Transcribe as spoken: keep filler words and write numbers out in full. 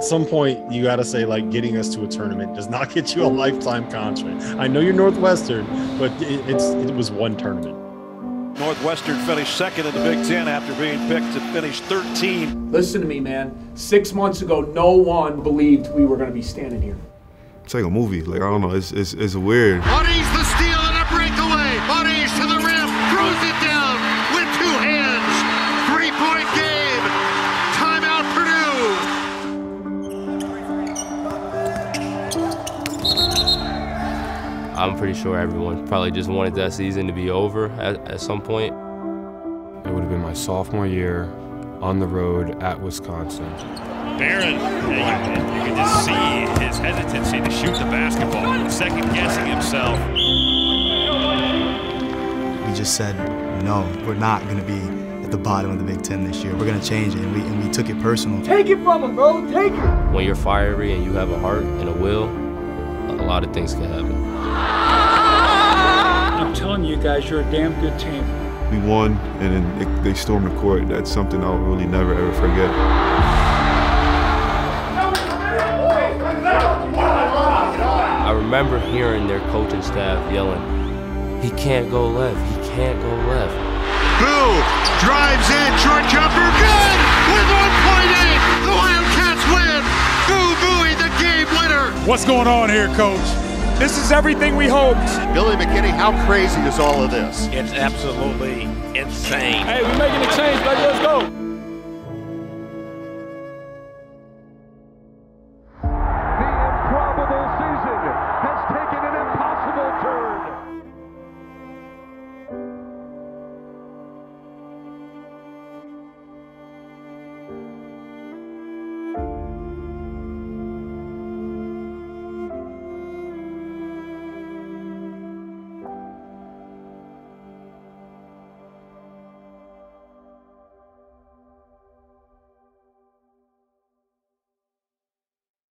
at some point you got to say, like, getting us to a tournament does not get you a lifetime contract. I know you're Northwestern, but it, it's it was one tournament. Northwestern finished second in the Big Ten after being picked to finish thirteen. Listen to me, man. Six months ago, no one believed we were going to be standing here. It's like a movie. Like, I don't know. It's it's, it's weird. Audie's the steal and a breakaway. Audie's to the rim. Throws it down with two hands. Three-point game. Timeout, Purdue. I'm pretty sure everyone probably just wanted that season to be over at, at some point. It would have been my sophomore year on the road at Wisconsin. Beran, you can just see his hesitancy to shoot the basketball, second-guessing himself. We just said, no, we're not going to be at the bottom of the Big Ten this year. We're going to change it, and we, and we took it personal. Take it from him, bro, take it! When you're fiery and you have a heart and a will, a lot of things can happen. I'm telling you guys, you're a damn good team. We won, and then it, they stormed the court. That's something I'll really never, ever forget. I remember hearing their coaching staff yelling, he can't go left, he can't go left. Boo drives in, short jumper, good! With one point eight, the Wildcats win! Boo Buie, the game winner! What's going on here, Coach? This is everything we hoped. Billy McKinney, how crazy is all of this? It's absolutely insane. Hey, we're making a change, baby, let's go!